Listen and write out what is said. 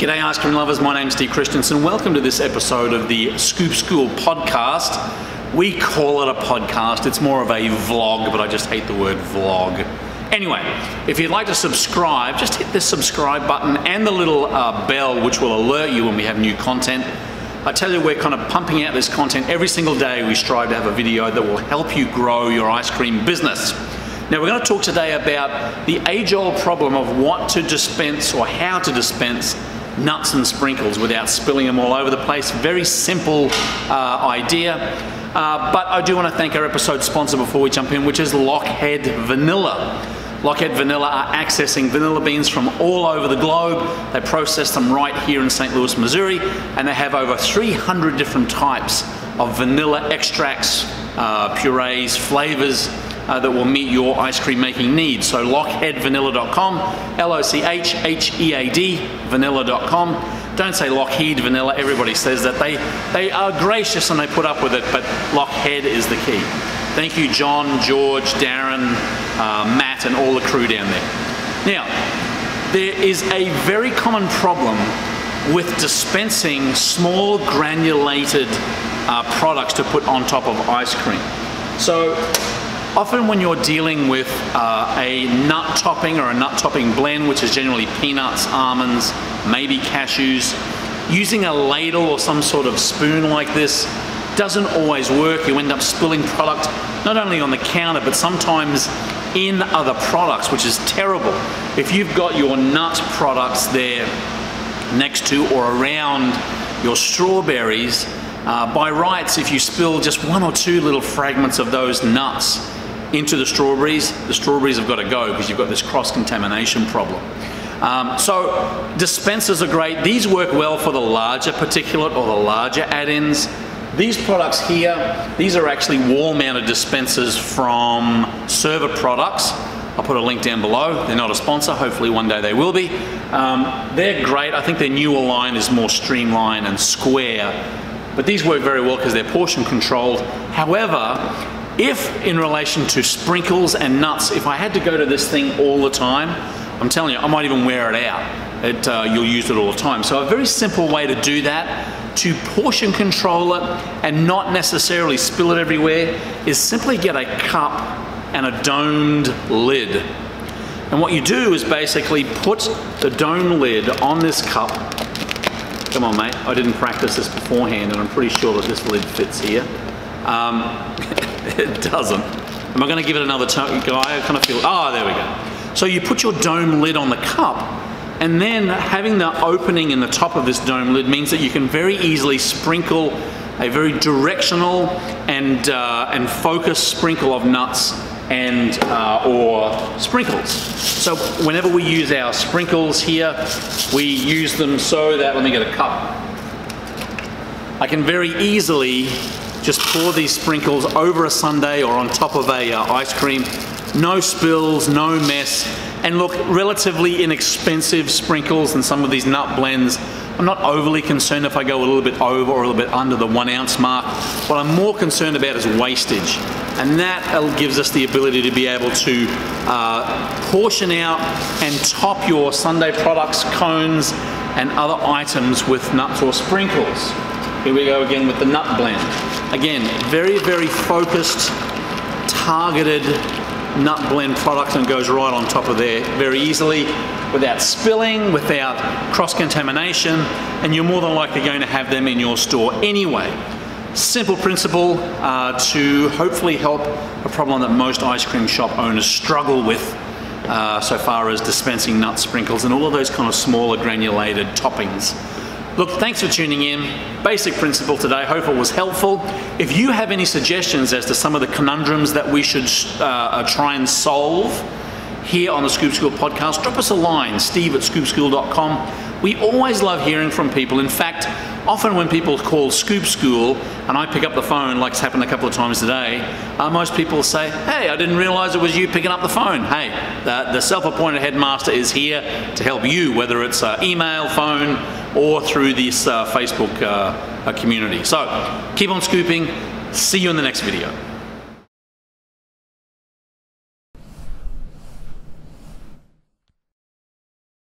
G'day ice cream lovers, my name's Steve Christensen. Welcome to this episode of the Scoop School podcast. We call it a podcast, it's more of a vlog, but I just hate the word vlog. Anyway, if you'd like to subscribe, just hit this subscribe button and the little bell which will alert you when we have new content. I tell you, we're kind of pumping out this content every single day. We strive to have a video that will help you grow your ice cream business. Now we're going to talk today about the age-old problem of what to dispense or how to dispense nuts and sprinkles without spilling them all over the place. Very simple idea. But I do want to thank our episode sponsor before we jump in, which is Lochhead Vanilla. Lochhead Vanilla are accessing vanilla beans from all over the globe. They process them right here in St. Louis, Missouri, and they have over 300 different types of vanilla extracts, purees, flavors that will meet your ice cream making needs. So lochheadvanilla.com, L-O-C-H-H-E-A-D, vanilla.com. Don't say Lockheed Vanilla, everybody says that. They are gracious and they put up with it, but Lochhead is the key. Thank you John, George, Darren, Matt and all the crew down there. Now, there is a very common problem with dispensing small granulated products to put on top of ice cream. So, often when you're dealing with a nut topping or a nut topping blend, which is generally peanuts, almonds, maybe cashews, using a ladle or some sort of spoon like this doesn't always work. You end up spilling product not only on the counter but sometimes in other products, which is terrible. If you've got your nut products there next to or around your strawberries, by rights, if you spill just one or two little fragments of those nuts into the strawberries have got to go because you've got this cross-contamination problem. So dispensers are great. These work well for the larger particulate or the larger add-ins. These products here, these are actually wall-mounted dispensers from Server Products. I'll put a link down below. They're not a sponsor. Hopefully one day they will be. They're great. I think their newer line is more streamlined and square. But these work very well because they're portion controlled. However, if in relation to sprinkles and nuts, if I had to go to this thing all the time, I'm telling you, I might even wear it out. You'll use it all the time. So a very simple way to do that, to portion control it and not necessarily spill it everywhere, is simply get a cup and a domed lid. And what you do is basically put the domed lid on this cup. Come on, mate. I didn't practice this beforehand, and I'm pretty sure that this lid fits here. It doesn't. Am I going to give it another guy? I kind of feel. Oh, there we go. So you put your dome lid on the cup, and then having the opening in the top of this dome lid means that you can very easily sprinkle a very directional and focused sprinkle of nuts and or sprinkles. So whenever we use our sprinkles here, we use them so that, let me get a cup. I can very easily just pour these sprinkles over a sundae or on top of a ice cream. No spills, no mess. And look, relatively inexpensive sprinkles and some of these nut blends. I'm not overly concerned if I go a little bit over or a little bit under the 1 ounce mark. What I'm more concerned about is wastage. And that gives us the ability to be able to portion out and top your sundae products, cones, and other items with nuts or sprinkles. Here we go again with the nut blend. Again, very, very focused, targeted nut blend product and goes right on top of there very easily, without spilling, without cross-contamination, and you're more than likely going to have them in your store anyway. Simple principle to hopefully help a problem that most ice cream shop owners struggle with so far as dispensing nut sprinkles and all of those kind of smaller granulated toppings. Look, thanks for tuning in. Basic principle today, hope it was helpful. If you have any suggestions as to some of the conundrums that we should try and solve here on the Scoop School podcast, drop us a line, steve@scoopschool.com. We always love hearing from people. In fact, often when people call Scoop School and I pick up the phone, like it's happened a couple of times today, most people say, hey, I didn't realize it was you picking up the phone. Hey, the self-appointed headmaster is here to help you, whether it's email, phone, or through this Facebook community. So keep on scooping. See you in the next video.